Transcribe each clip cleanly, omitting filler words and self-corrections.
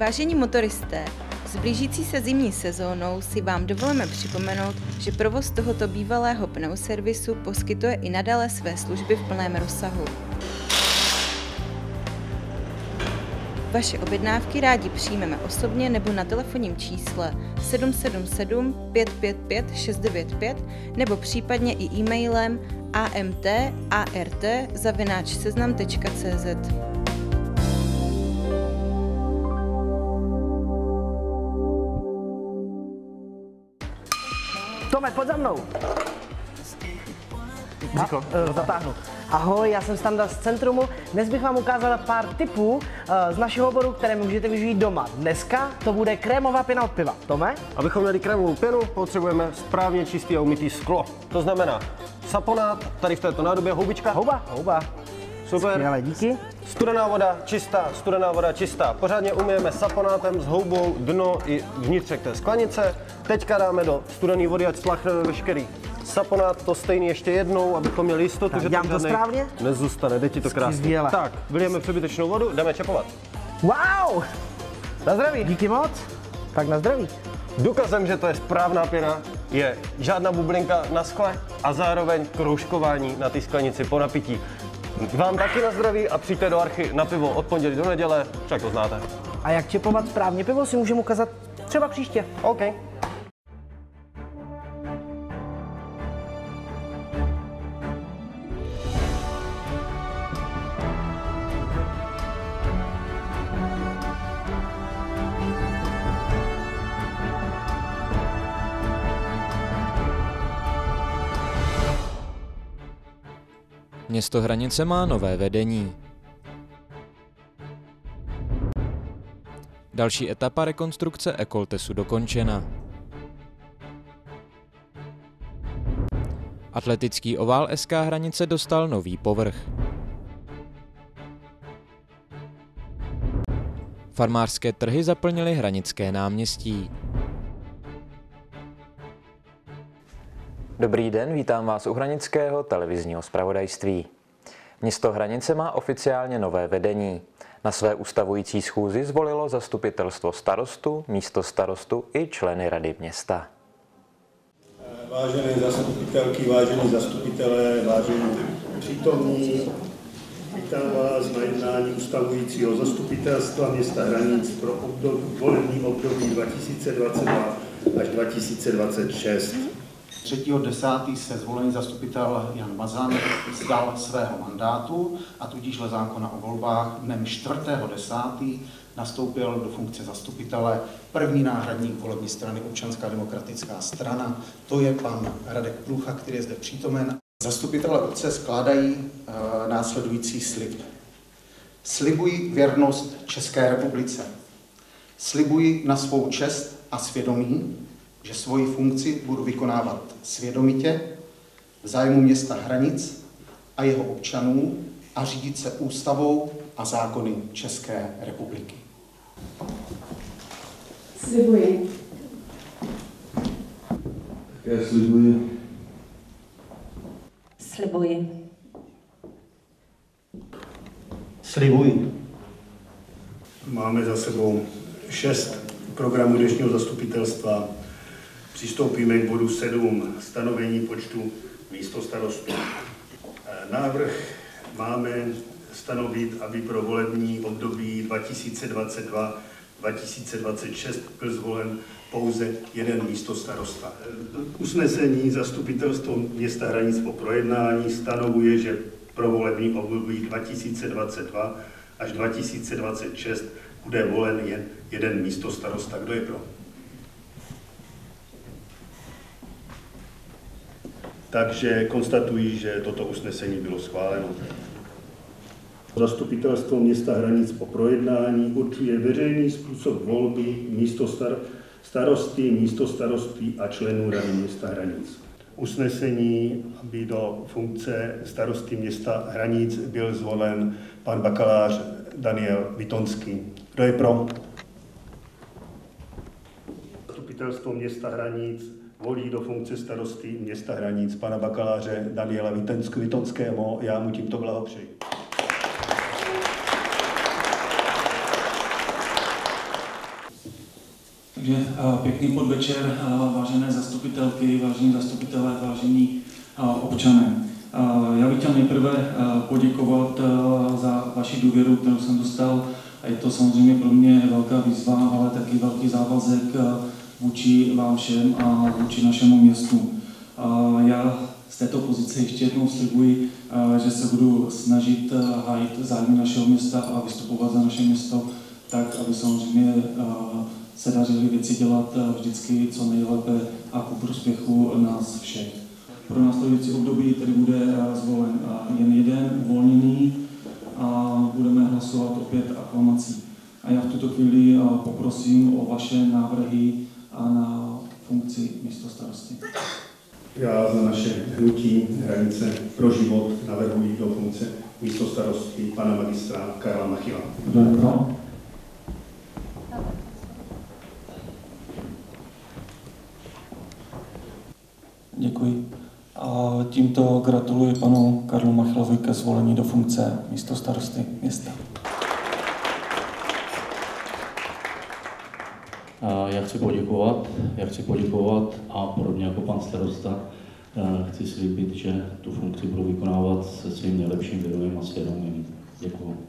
Vážení motoristé, s blížící se zimní sezónou si vám dovolíme připomenout, že provoz tohoto bývalého pneuservisu poskytuje i nadále své služby v plném rozsahu. Vaše objednávky rádi přijmeme osobně nebo na telefonním čísle 777 555 695 nebo případně i e-mailem amtart@seznam.cz. Tome, pojď za mnou. Břiko, zatáhnu. Ahoj, já jsem Standa z Centrumu. Dnes bych vám ukázala pár tipů z našeho oboru, které můžete využít doma. Dneska to bude krémová pěna od piva. Tome? Abychom měli krémovou pěnu, potřebujeme správně čistý a umytý sklo. To znamená saponát, tady v této nádobě houbička. Houba. Super. Skvěle, díky. Studená voda čistá. Pořádně umyjeme saponátem s houbou dno i vnitřek té sklenice. Teďka dáme do studené vody, ať sláchneme veškerý saponát, to stejný ještě jednou, abychom měli jistotu, tak, že tam žádnej nezůstane. Jde ti to krásně. Tak, vylijeme přebytečnou vodu, jdeme čepovat. Wow! Na zdraví. Díky moc. Tak na zdraví. Důkazem, že to je správná pěna, je žádná bublinka na skle a zároveň kroužkování na té sklenici po napití. Vám taky na zdraví a přijďte do Archy na pivo od pondělí do neděle, však to znáte. A jak čepovat správně pivo si můžeme ukázat třeba příště. OK. Město Hranice má nové vedení. Další etapa rekonstrukce Ekoltesu dokončena. Atletický ovál SK Hranice dostal nový povrch. Farmářské trhy zaplnily Hranické náměstí. Dobrý den, vítám vás u Hranického televizního zpravodajství. Město Hranice má oficiálně nové vedení. Na své ustavující schůzi zvolilo zastupitelstvo starostu, místostarostu i členy rady města. Vážené zastupitelky, vážení zastupitelé, vážení přítomní, vítám vás na jednání ustavujícího zastupitelstva města Hranic pro volební období 2022 až 2026. 3.10. se zvolený zastupitel Jan Mazan vzdal svého mandátu a tudíž dle zákona o volbách dnem 4.10. nastoupil do funkce zastupitele první náhradník volební strany Občanská demokratická strana, to je pan Radek Prucha, který je zde přítomen. Zastupitelé obce skládají následující slib. Slibuji věrnost České republice. Slibuji na svou čest a svědomí, že svoji funkci budu vykonávat svědomitě, v zájmu města Hranic a jeho občanů a řídit se ústavou a zákony České republiky. Slibuji. Také slibuji. Slibuji. Slibuji. Máme za sebou 6 programů dnešního zastupitelstva. Přistoupíme k bodu 7, stanovení počtu místostarostů. Návrh máme stanovit, aby pro volební období 2022–2026 byl zvolen pouze jeden místostarosta. Usnesení zastupitelstvo města Hranic po projednání stanovuje, že pro volební období 2022 až 2026 bude volen jen jeden místostarosta. Kdo je pro? Takže konstatuji, že toto usnesení bylo schváleno. Zastupitelstvo města Hranic po projednání určuje veřejný způsob volby místostarosty, místostaroství a členů Rady města Hranic. Usnesení, aby do funkce starosty města Hranic byl zvolen pan bakalář Daniel Vitonský. Kdo je pro? Zastupitelstvo města Hranic volí do funkce starosty města Hranic pana bakaláře Daniela Vitonského. Já mu tímto blahopřeji. Pěkný podvečer, vážené zastupitelky, vážení zastupitelé, vážení občané. Já bych chtěl nejprve poděkovat za vaši důvěru, kterou jsem dostal. Je to samozřejmě pro mě velká výzva, ale taky velký závazek vůči vám všem a vůči našemu městu. Já z této pozice ještě jednou slibuji, že se budu snažit hájit zájmy našeho města a vystupovat za naše město tak, aby samozřejmě se dařily věci dělat vždycky co nejlépe a ku prospěchu nás všech. Pro následující období tedy bude zvolen jen jeden uvolněný a budeme hlasovat opět aklamací. A já v tuto chvíli poprosím o vaše návrhy na funkci místostarosty. Já za naše hnutí Hranice pro život navrhuji do funkce místostarostky pana magistra Karla Machila. Kdo je pro? Děkuji. A tímto gratuluji panu Karlu Machilovi ke zvolení do funkce místostarosty města. Já chci poděkovat a podobně jako pan starosta chci slíbit, že tu funkci budu vykonávat se svým nejlepším vědomím a svědomím. Děkuji.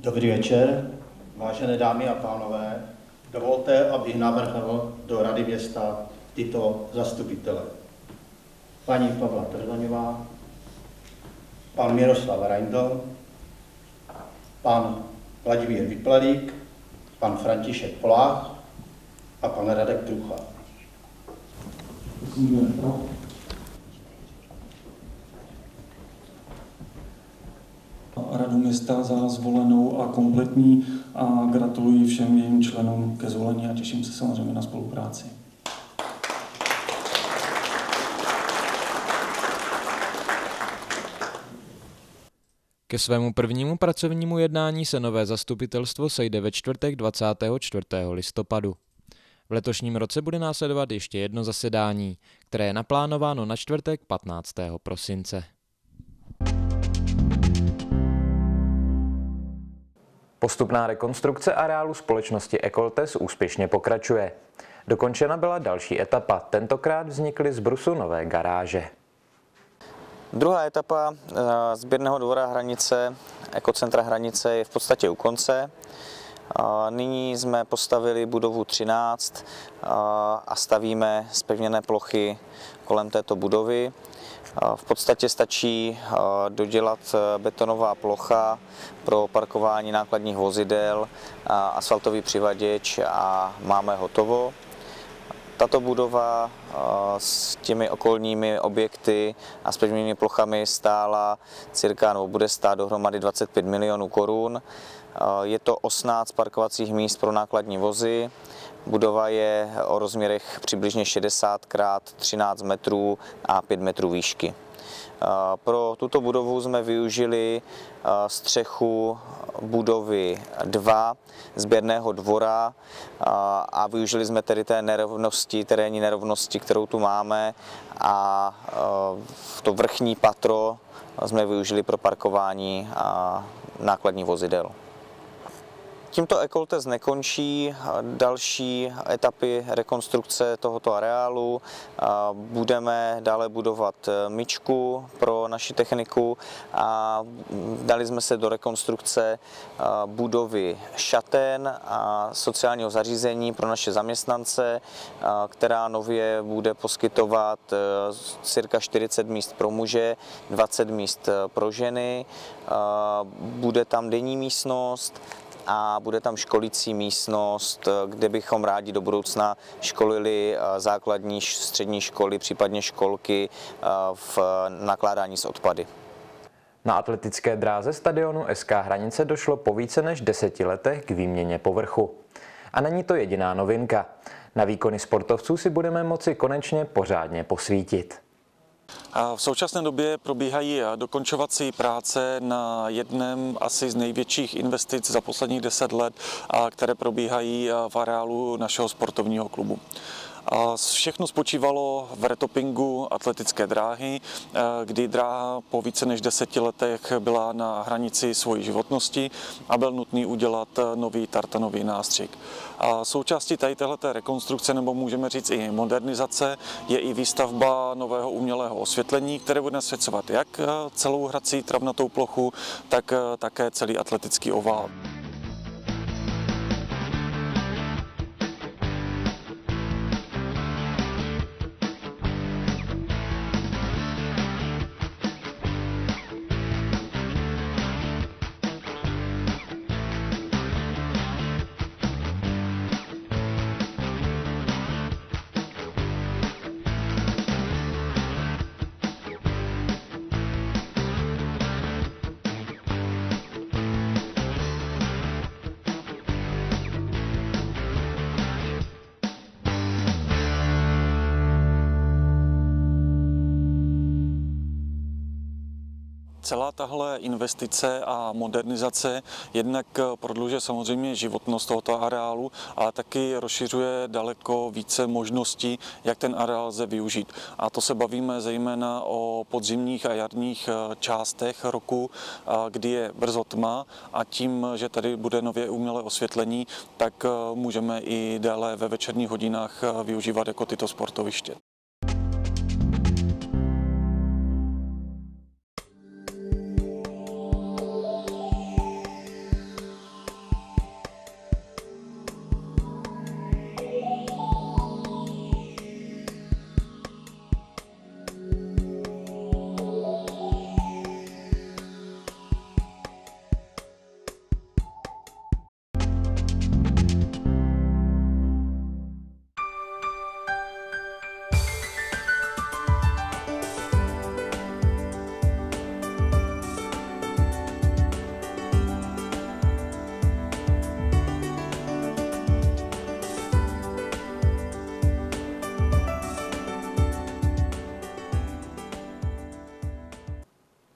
Dobrý večer, vážené dámy a pánové. Dovolte, abych navrhl do Rady města tyto zastupitele. Paní Pavla Trdaňová, pan Miroslav Reindl, pan Vladimír Vypladík, pan František Polák a pan Radek Prucha. Radu města za zvolenou a kompletní a gratuluji všem jejím členům ke zvolení a těším se samozřejmě na spolupráci. Ke svému prvnímu pracovnímu jednání se nové zastupitelstvo sejde ve čtvrtek 24. listopadu. V letošním roce bude následovat ještě jedno zasedání, které je naplánováno na čtvrtek 15. prosince. Postupná rekonstrukce areálu společnosti Ekoltes úspěšně pokračuje. Dokončena byla další etapa, tentokrát vznikly z brusu nové garáže. Druhá etapa sběrného dvora Hranice, ekocentra Hranice, je v podstatě u konce. Nyní jsme postavili budovu 13 a stavíme zpevněné plochy kolem této budovy. V podstatě stačí dodělat betonová plocha pro parkování nákladních vozidel, asfaltový přivaděč a máme hotovo. Tato budova s těmi okolními objekty a s pevnými plochami stála cirka, nebo bude stát dohromady 25 milionů korun. Je to 18 parkovacích míst pro nákladní vozy. Budova je o rozměrech přibližně 60 x 13 metrů a 5 metrů výšky. Pro tuto budovu jsme využili střechu budovy 2 sběrného dvora a využili jsme tedy té nerovnosti, terénní nerovnosti, kterou tu máme, a to vrchní patro jsme využili pro parkování nákladních vozidel. Tímto Ekoltes nekončí. Další etapy rekonstrukce tohoto areálu. Budeme dále budovat myčku pro naši techniku a dali jsme se do rekonstrukce budovy šaten a sociálního zařízení pro naše zaměstnance, která nově bude poskytovat cirka 40 míst pro muže, 20 míst pro ženy. Bude tam denní místnost a bude tam školící místnost, kde bychom rádi do budoucna školili základní, střední školy, případně školky v nakládání s odpady. Na atletické dráze stadionu SK Hranice došlo po více než 10 letech k výměně povrchu. A není to jediná novinka. Na výkony sportovců si budeme moci konečně pořádně posvítit. V současné době probíhají dokončovací práce na jednom asi z největších investic za posledních 10 let, které probíhají v areálu našeho sportovního klubu. A všechno spočívalo v retopingu atletické dráhy, kdy dráha po více než 10 letech byla na hranici svojí životnosti a byl nutný udělat nový tartanový nástřik. A součástí téhleté rekonstrukce, nebo můžeme říct i modernizace, je i výstavba nového umělého osvětlení, které bude nasvěcovat jak celou hrací travnatou plochu, tak také celý atletický ovál. Celá tahle investice a modernizace jednak prodlužuje samozřejmě životnost tohoto areálu, ale taky rozšiřuje daleko více možností, jak ten areál lze využít. A to se bavíme zejména o podzimních a jarních částech roku, kdy je brzo tma, a tím, že tady bude nově umělé osvětlení, tak můžeme i déle ve večerních hodinách využívat jako tyto sportoviště.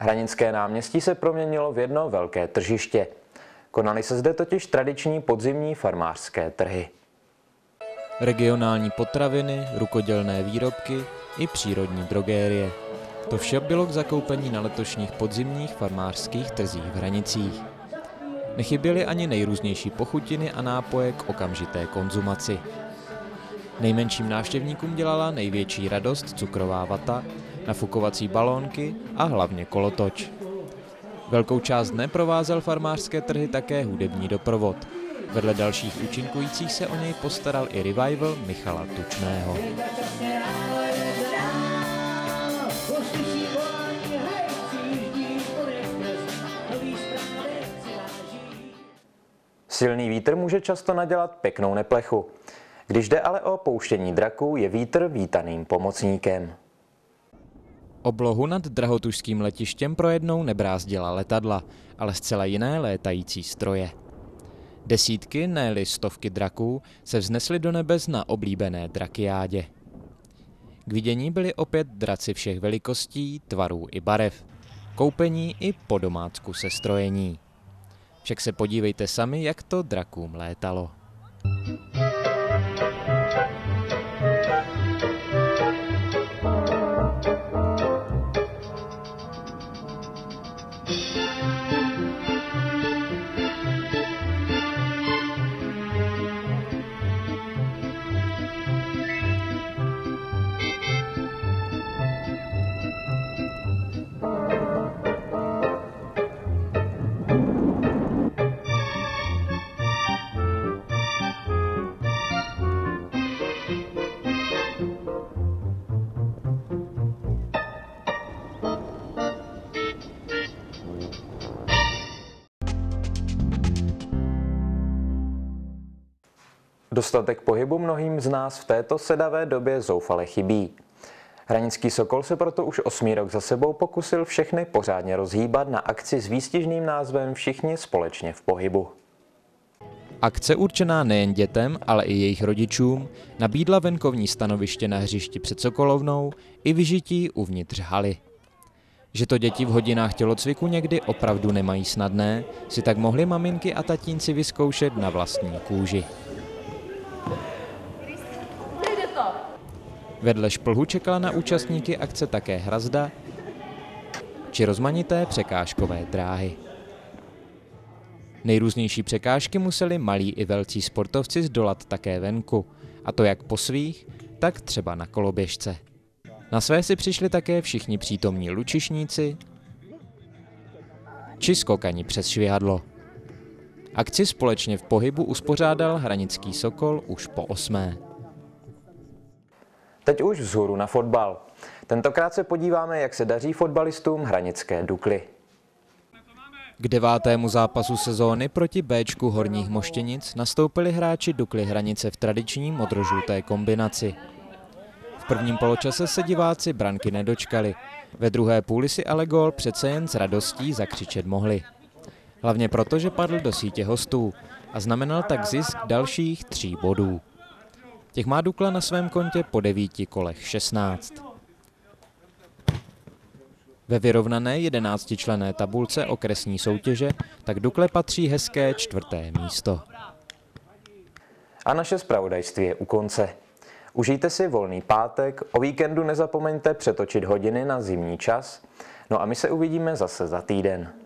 Hranické náměstí se proměnilo v jedno velké tržiště. Konaly se zde totiž tradiční podzimní farmářské trhy. Regionální potraviny, rukodělné výrobky i přírodní drogérie. To vše bylo k zakoupení na letošních podzimních farmářských trzích v Hranicích. Nechyběly ani nejrůznější pochutiny a nápoje k okamžité konzumaci. Nejmenším návštěvníkům dělala největší radost cukrová vata, nafukovací balónky a hlavně kolotoč. Velkou část dne provázel farmářské trhy také hudební doprovod. Vedle dalších účinkujících se o něj postaral i revival Michala Tučného. Silný vítr může často nadělat pěknou neplechu. Když jde ale o pouštění draků, je vítr vítaným pomocníkem. Oblohu nad Drahotušským letištěm projednou nebrázdila letadla, ale zcela jiné létající stroje. Desítky, ne-li stovky draků se vznesly do nebes na oblíbené drakiádě. K vidění byly opět draci všech velikostí, tvarů i barev, koupení i po domácku sestrojení. Však se podívejte sami, jak to drakům létalo. Dostatek pohybu mnohým z nás v této sedavé době zoufale chybí. Hranický Sokol se proto už 8. rok za sebou pokusil všechny pořádně rozhýbat na akci s výstižným názvem Všichni společně v pohybu. Akce určená nejen dětem, ale i jejich rodičům nabídla venkovní stanoviště na hřišti před Sokolovnou i vyžití uvnitř haly. Že to děti v hodinách tělocviku někdy opravdu nemají snadné, si tak mohly maminky a tatínci vyzkoušet na vlastní kůži. Stop. Vedle šplhu čekala na účastníky akce také hrazda či rozmanité překážkové dráhy. Nejrůznější překážky museli malí i velcí sportovci zdolat také venku, a to jak po svých, tak třeba na koloběžce. Na své si přišli také všichni přítomní lučišníci či skokani přes švihadlo. Akci Společně v pohybu uspořádal Hranický Sokol už po 8. Teď už vzhůru na fotbal. Tentokrát se podíváme, jak se daří fotbalistům Hranické Dukly. K 9. zápasu sezóny proti Béčku Horních Moštěnic nastoupili hráči Dukly Hranice v tradiční modrožluté kombinaci. V prvním poločase se diváci branky nedočkali, ve druhé půli si ale gól přece jen s radostí zakřičet mohli. Hlavně proto, že padl do sítě hostů a znamenal tak zisk dalších 3 bodů. Těch má Dukla na svém kontě po 9 kolech 16. Ve vyrovnané 11členné tabulce okresní soutěže tak Dukle patří hezké 4. místo. A naše zpravodajství je u konce. Užijte si volný pátek, o víkendu nezapomeňte přetočit hodiny na zimní čas, no a my se uvidíme zase za týden.